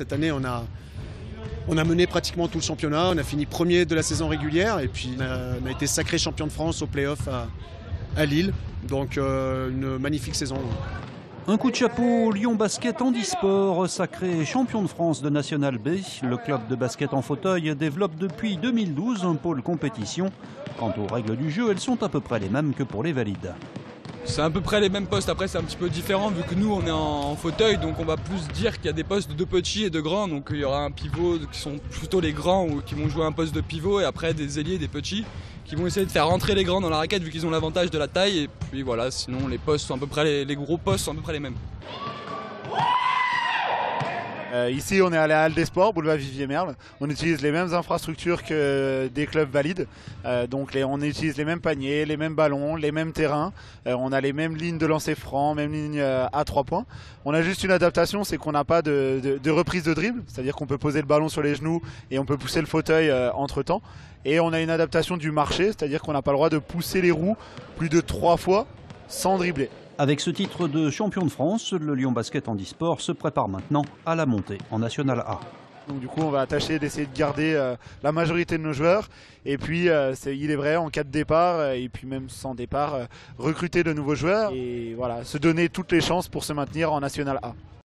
Cette année, on a mené pratiquement tout le championnat. On a fini premier de la saison régulière et puis on a été sacré champion de France au play-off à Lille. Donc une magnifique saison. Un coup de chapeau, Lyon Basket Handisport, sacré champion de France de National B. Le club de basket en fauteuil développe depuis 2012 un pôle compétition. Quant aux règles du jeu, elles sont à peu près les mêmes que pour les valides. C'est à peu près les mêmes postes, après c'est un petit peu différent vu que nous on est en fauteuil, donc on va plus dire qu'il y a des postes de petits et de grands, donc il y aura un pivot qui sont plutôt les grands ou qui vont jouer un poste de pivot et après des ailiers, des petits qui vont essayer de faire rentrer les grands dans la raquette vu qu'ils ont l'avantage de la taille, et puis voilà, sinon les postes sont à peu près les gros postes sont à peu près les mêmes. Ici on est à la Halle des Sports, boulevard Vivier Merle. On utilise les mêmes infrastructures que des clubs valides, donc on utilise les mêmes paniers, les mêmes ballons, les mêmes terrains, on a les mêmes lignes de lancer franc, même ligne à 3 points. On a juste une adaptation, c'est qu'on n'a pas de reprise de dribble, c'est-à-dire qu'on peut poser le ballon sur les genoux et on peut pousser le fauteuil entre temps. Et on a une adaptation du marché, c'est-à-dire qu'on n'a pas le droit de pousser les roues plus de 3 fois sans dribbler. Avec ce titre de champion de France, le Lyon Basket Handisport se prépare maintenant à la montée en National A. Donc du coup, on va tâcher d'essayer de garder la majorité de nos joueurs. Et puis, il est vrai, en cas de départ, et puis même sans départ, recruter de nouveaux joueurs. Et voilà, se donner toutes les chances pour se maintenir en National A.